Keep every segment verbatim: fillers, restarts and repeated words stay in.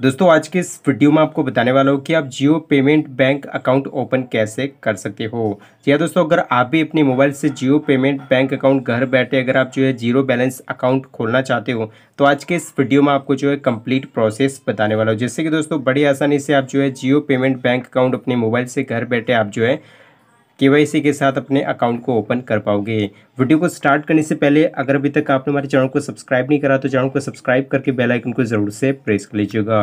दोस्तों आज के इस वीडियो में आपको बताने वाला हूँ कि आप Jio payment bank account open कैसे कर सकते हो। जी दोस्तों, अगर आप भी अपने मोबाइल से जियो पेमेंट बैंक अकाउंट घर बैठे अगर आप जो है जीरो बैलेंस अकाउंट खोलना चाहते हो तो आज के इस वीडियो में आपको जो है कंप्लीट प्रोसेस बताने वाला हूँ, जिससे कि दोस्तों बड़ी आसानी से आप जो है जियो पेमेंट बैंक अकाउंट अपने मोबाइल से घर बैठे आप जो है केवाईसी के साथ अपने अकाउंट को ओपन कर पाओगे। वीडियो को स्टार्ट करने से पहले अगर अभी तक आपने हमारे चैनल को सब्सक्राइब नहीं करा तो चैनल को सब्सक्राइब करके बेल आइकन को ज़रूर से प्रेस कर लीजिएगा।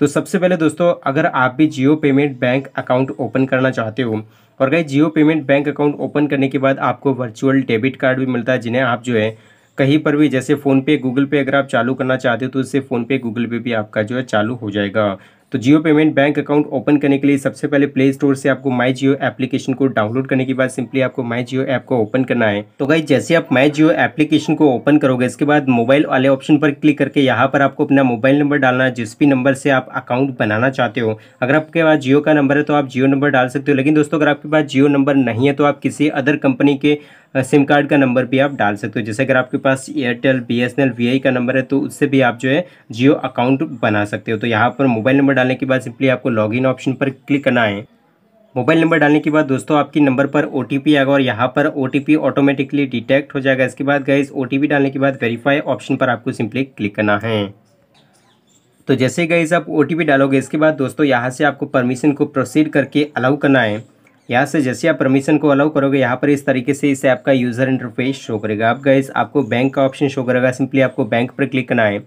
तो सबसे पहले दोस्तों, अगर आप भी Jio payment bank account open करना चाहते हो और guys Jio payment bank account open करने के बाद आपको वर्चुअल डेबिट कार्ड भी मिलता है, जिन्हें आप जो है कहीं पर भी जैसे फ़ोनपे गूगल पे अगर आप चालू करना चाहते हो तो उससे फ़ोनपे गूगल पे भी आपका जो है चालू हो जाएगा। तो Jio payment bank account open करने के लिए सबसे पहले प्ले स्टोर से आपको माई जियो एप्लीकेशन को डाउनलोड करने के बाद सिंपली आपको माई जियो ऐप को ओपन करना है। तो गाइस जैसे आप माई जियो एप्लीकेशन को ओपन करोगे इसके बाद मोबाइल वाले ऑप्शन पर क्लिक करके यहाँ पर आपको अपना मोबाइल नंबर डालना है, जिस भी नंबर से आप अकाउंट बनाना चाहते हो। अगर आपके पास जियो का नंबर है तो आप जियो नंबर डाल सकते हो, लेकिन दोस्तों अगर आपके पास जियो नंबर नहीं है तो आप किसी अदर कंपनी के सिम कार्ड का नंबर भी आप डाल सकते हो। जैसे अगर आपके पास Airtel B S N L V I का नंबर है तो उससे भी आप जो है जियो अकाउंट बना सकते हो। तो यहाँ पर मोबाइल नंबर डालने के बाद सिंपली आपको लॉगिन ऑप्शन पर क्लिक करना है। मोबाइल नंबर डालने के बाद दोस्तों आपके नंबर पर ओटीपी आएगा और यहाँ पर ओटीपी ऑटोमेटिकली डिटेक्ट हो जाएगा। इसके बाद गाइस ओटीपी डालने के बाद वेरीफाई ऑप्शन पर आपको सिंपली क्लिक करना है। तो जैसे गाइस आप ओटीपी डालोगे इसके बाद दोस्तों यहाँ से आपको परमिशन को प्रोसीड करके अलाउ करना है। यहाँ से जैसे आप परमिशन को अलाउ करोगे यहाँ पर इस तरीके से इसे आपका यूज़र इंटरफेस शो करेगा। आप गाइस आपको बैंक का ऑप्शन शो करेगा, सिंपली आपको बैंक पर क्लिक करना है।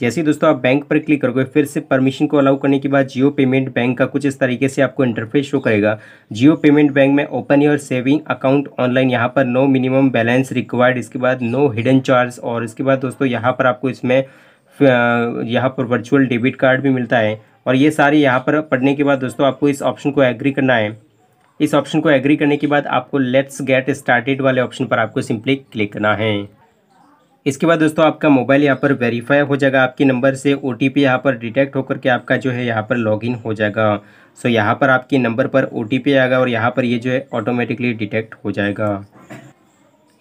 जैसे ही दोस्तों आप बैंक पर क्लिक करोगे फिर से परमिशन को अलाउ करने के बाद जियो पेमेंट बैंक का कुछ इस तरीके से आपको इंटरफेस शो करेगा। जियो पेमेंट बैंक में open your saving account online, यहाँ पर नो मिनिमम बैलेंस रिक्वायर्ड, इसके बाद नो हिडन चार्ज, और इसके बाद दोस्तों यहाँ पर आपको इसमें यहाँ पर वर्चुअल डेबिट कार्ड भी मिलता है। और ये सारे यहाँ पर पढ़ने के बाद दोस्तों आपको इस ऑप्शन को एग्री करना है। इस ऑप्शन को एग्री करने के बाद आपको लेट्स गेट स्टार्टेड वाले ऑप्शन पर आपको सिंपली क्लिक करना है। इसके बाद दोस्तों आपका मोबाइल यहाँ पर वेरीफाई हो जाएगा, आपके नंबर से ओटीपी यहाँ पर डिटेक्ट होकर के आपका जो है यहाँ पर लॉगिन हो जाएगा। सो यहाँ पर आपके नंबर पर ओटीपी आएगा और यहाँ पर ये जो है ऑटोमेटिकली डिटेक्ट हो जाएगा।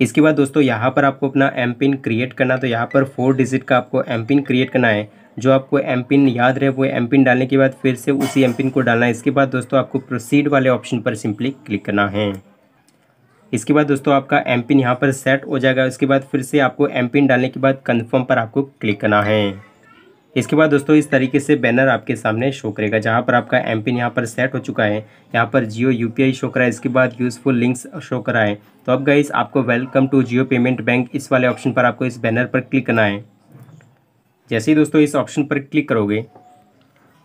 इसके बाद दोस्तों यहाँ पर आपको अपना एमपिन क्रिएट करना, तो यहाँ पर फोर डिजिट का आपको एमपिन क्रिएट करना है। जो आपको एमपिन याद रहे वो एमपिन डालने के बाद फिर से उसी एमपिन को डालना है। इसके बाद दोस्तों आपको प्रोसीड वाले ऑप्शन पर सिंपली क्लिक करना है। इसके बाद दोस्तों आपका एमपिन यहाँ पर सेट हो जाएगा। इसके बाद फिर से आपको एमपिन डालने के बाद कन्फर्म पर आपको क्लिक करना है। इसके बाद दोस्तों इस तरीके से बैनर आपके सामने शो करेगा, जहाँ पर आपका एमपिन यहाँ पर सेट हो चुका है। यहाँ पर जियो यूपीआई शो करा है, इसके बाद यूज़फुल लिंक्स शो करा है। तो अब गाइस आपको welcome to Jio payment bank इस वाले ऑप्शन पर आपको इस बैनर पर क्लिक करना है। जैसे ही दोस्तों इस ऑप्शन पर क्लिक करोगे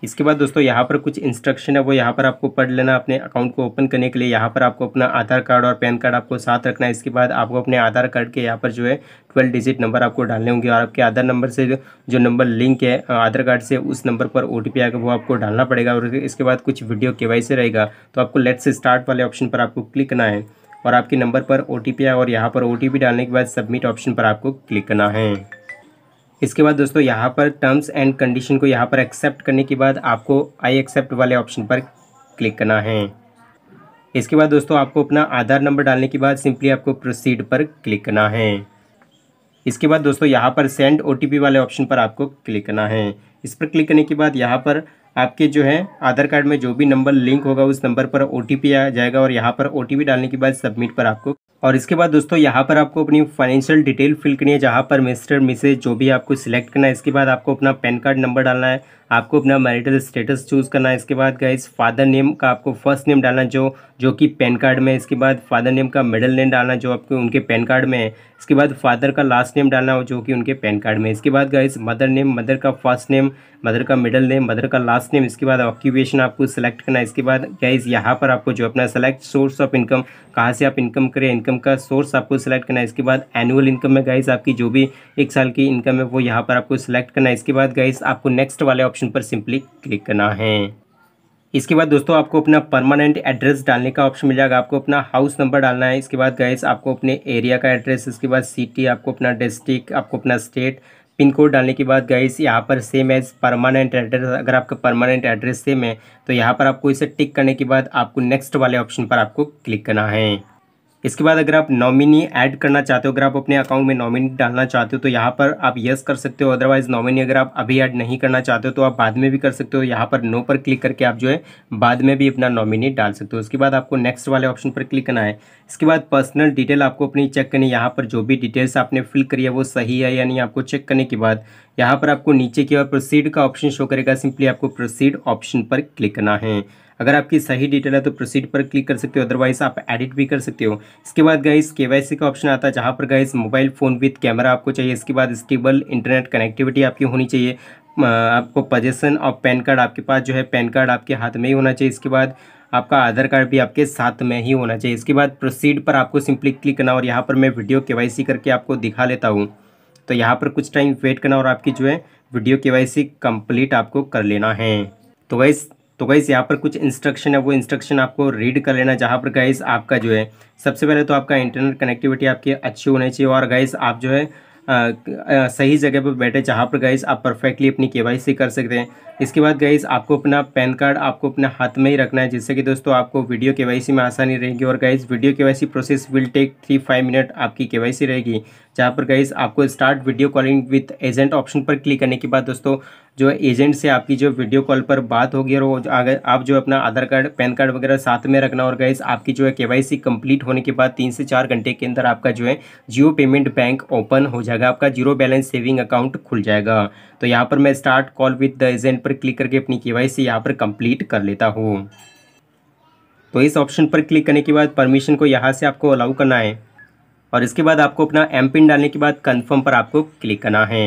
इसके बाद दोस्तों यहाँ पर कुछ इंस्ट्रक्शन है वो यहाँ पर आपको पढ़ लेना। अपने अकाउंट को ओपन करने के लिए यहाँ पर आपको अपना आधार कार्ड और पैन कार्ड आपको साथ रखना है। इसके बाद आपको अपने आधार कार्ड के यहाँ पर जो है ट्वेल्व डिजिट नंबर आपको डालने होंगे और आपके आधार नंबर से जो, जो नंबर लिंक है आधार कार्ड से उस नंबर पर ओटीपी आएगा वो आपको डालना पड़ेगा। और इसके बाद कुछ वीडियो केवाईसी रहेगा, तो आपको लेट्स स्टार्ट वाले ऑप्शन पर आपको क्लिक करना है और आपके नंबर पर ओटीपी आएगा और यहाँ पर ओटीपी डालने के बाद सबमिट ऑप्शन पर आपको क्लिक करना है। इसके बाद दोस्तों यहाँ पर टर्म्स एंड कंडीशन को यहाँ पर एक्सेप्ट करने के बाद आपको आई एक्सेप्ट वाले ऑप्शन पर क्लिक करना है। इसके बाद दोस्तों आपको अपना आधार नंबर डालने के बाद सिंपली आपको प्रोसीड पर क्लिक करना है। इसके बाद दोस्तों यहाँ पर सेंड ओटीपी वाले ऑप्शन पर आपको क्लिक करना है। इस पर क्लिक करने के बाद यहाँ पर आपके जो है आधार कार्ड में जो भी नंबर लिंक होगा उस नंबर पर ओटीपी आ जाएगा और यहाँ पर ओटीपी डालने के बाद सबमिट पर आपको। और इसके बाद दोस्तों यहाँ पर आपको अपनी फाइनेंशियल डिटेल फिल करनी है, जहाँ पर मिस्टर मिसेज जो भी आपको सिलेक्ट करना है। इसके बाद आपको अपना पैन कार्ड नंबर डालना है, आपको अपना मैरिटल स्टेटस चूज़ करना है। इसके बाद गाइस फादर नेम का आपको फर्स्ट नेम डालना जो जो कि पैन कार्ड में है। इसके बाद फादर नेम का मिडिल नेम डालना जो आपके उनके पैन कार्ड में है। इसके बाद फादर का लास्ट नेम डालना जो कि उनके पैन कार्ड में है। इसके बाद गाइस मदर नेम, मदर का फर्स्ट नेम, मदर का मिडिल नेम, मदर का लास्ट नेम। इसके बाद ऑक्यूपेशन आपको सेलेक्ट करना है। इसके बाद गाइस यहाँ पर आपको जो अपना सेलेक्ट सोर्स ऑफ इनकम, कहाँ से आप इनकम करें, इनकम का सोर्स आपको सेलेक्ट करना है। इसके बाद एनुअल इनकम में गाइस आपकी जो भी एक साल की इनकम है वो यहाँ पर आपको सेलेक्ट करना है। इसके बाद गाइस आपको नेक्स्ट वाले ऑप्शन पर सिंपली क्लिक करना है। इसके बाद दोस्तों आपको अपना परमानेंट एड्रेस डालने का ऑप्शन मिल जाएगा, आपको अपना हाउस नंबर डालना है। इसके बाद गाइस आपको अपने एरिया का एड्रेस, इसके बाद सिटी, आपको अपना डिस्ट्रिक्ट, आपको अपना स्टेट, पिन कोड डालने के बाद गाइस यहाँ पर सेम एज परमानेंट एड्रेस, अगर आपका परमानेंट एड्रेस सेम है तो यहाँ पर आपको इसे टिक करने के बाद आपको नेक्स्ट वाले ऑप्शन पर आपको क्लिक करना है। इसके बाद अगर आप नॉमिनी ऐड करना चाहते हो, अगर आप अपने अकाउंट में नॉमिनी डालना चाहते हो तो यहाँ पर आप येस कर सकते हो। अदरवाइज नॉमिनी अगर आप अभी ऐड नहीं करना चाहते हो तो आप बाद में भी कर सकते हो। यहाँ पर नो पर क्लिक करके आप जो है बाद में भी अपना नॉमिनी डाल सकते हो। उसके बाद आपको नेक्स्ट वाले ऑप्शन पर क्लिक करना है। इसके बाद पर्सनल डिटेल आपको अपनी चेक करनी है। यहाँ पर जो भी डिटेल्स आपने फिल करी है वो सही है यानी आपको चेक करने के बाद यहाँ पर आपको नीचे की ओर प्रोसीड का ऑप्शन शो करेगा। सिंपली आपको प्रोसीड ऑप्शन पर क्लिक करना है। अगर आपकी सही डिटेल है तो प्रोसीड पर क्लिक कर सकते हो, अदरवाइज आप एडिट भी कर सकते हो। इसके बाद गाइस केवाईसी का ऑप्शन आता है जहाँ पर guys mobile phone with camera आपको चाहिए। इसके बाद स्टेबल इंटरनेट कनेक्टिविटी आपकी होनी चाहिए। आपको पोजेशन ऑफ पैन कार्ड, आपके पास जो है पैन कार्ड आपके हाथ में ही होना चाहिए। इसके बाद आपका आधार कार्ड भी आपके साथ में ही होना चाहिए। इसके बाद प्रोसीड पर आपको सिंपली क्लिक करना और यहाँ पर मैं वीडियो केवाईसी करके आपको दिखा लेता हूँ। तो यहाँ पर कुछ टाइम वेट करना और आपकी जो है वीडियो केवाईसी कंप्लीट आपको कर लेना है। तो गाइस तो गाइस यहाँ पर कुछ इंस्ट्रक्शन है, वो इंस्ट्रक्शन आपको रीड कर लेना। जहाँ पर गाइस आपका जो है सबसे पहले तो आपका इंटरनेट कनेक्टिविटी आपकी अच्छी होनी चाहिए और गाइस आप जो है आ, आ, सही जगह पर बैठे जहाँ पर गाइस आप परफेक्टली अपनी केवाईसी कर सकते हैं। इसके बाद गाइस आपको अपना पैन कार्ड आपको अपने हाथ में ही रखना है, जिससे कि दोस्तों आपको वीडियो केवाईसी में आसानी रहेगी। और guys video KYC process will take three five minute आपकी केवाईसी रहेगी। जहाँ पर गाइस आपको start video calling with agent option पर क्लिक करने के बाद दोस्तों जो एजेंट से आपकी जो वीडियो कॉल पर बात होगी और वो आप जो अपना आधार कार्ड पैन कार्ड वगैरह साथ में रखना। और गाइस आपकी जो है केवाईसी कंप्लीट होने के बाद तीन से चार घंटे के अंदर आपका जो है जियो पेमेंट बैंक ओपन हो जाएगा, आपका जीरो बैलेंस सेविंग अकाउंट खुल जाएगा। तो यहाँ पर मैं start call with the agent पर क्लिक करके अपनी केवाईसी यहाँ पर कंप्लीट कर लेता हूँ। तो इस ऑप्शन पर क्लिक करने के बाद परमिशन को यहाँ से आपको अलाउ करना है और इसके बाद आपको अपना एम पिन डालने के बाद कन्फर्म पर आपको क्लिक करना है।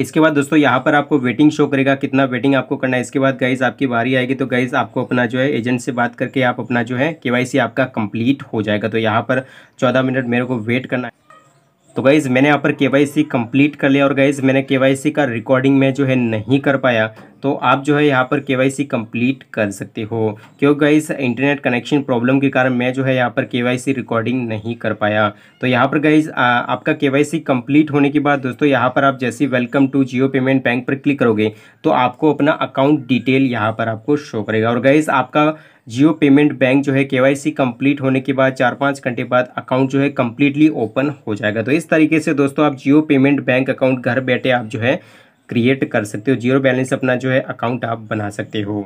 इसके बाद दोस्तों यहाँ पर आपको वेटिंग शो करेगा, कितना वेटिंग आपको करना है। इसके बाद गाइस आपकी बारी आएगी तो गाइस आपको अपना जो है एजेंट से बात करके आप अपना जो है केवाईसी आपका कंप्लीट हो जाएगा। तो यहाँ पर चौदह मिनट मेरे को वेट करना है। तो गाइज़ मैंने यहाँ पर केवाईसी कंप्लीट कर लिया और गाइज़ मैंने केवाईसी का रिकॉर्डिंग में जो है नहीं कर पाया, तो आप जो है यहाँ पर केवाईसी कंप्लीट कर सकते हो। क्योंकि गाइज़ इंटरनेट कनेक्शन प्रॉब्लम के कारण मैं जो है यहाँ पर केवाईसी रिकॉर्डिंग नहीं कर पाया। तो यहाँ पर गाइज़ आपका केवाईसी कंप्लीट होने के बाद दोस्तों यहाँ पर आप जैसे welcome to Jio payment bank पर क्लिक करोगे तो आपको अपना अकाउंट डिटेल यहाँ पर आपको शो करेगा। और गाइज़ आपका जियो पेमेंट बैंक जो है केवाईसी कंप्लीट होने के बाद चार पाँच घंटे बाद अकाउंट जो है कंप्लीटली ओपन हो जाएगा। तो इस तरीके से दोस्तों आप जियो पेमेंट बैंक अकाउंट घर बैठे आप जो है क्रिएट कर सकते हो, जीरो बैलेंस अपना जो है अकाउंट आप बना सकते हो।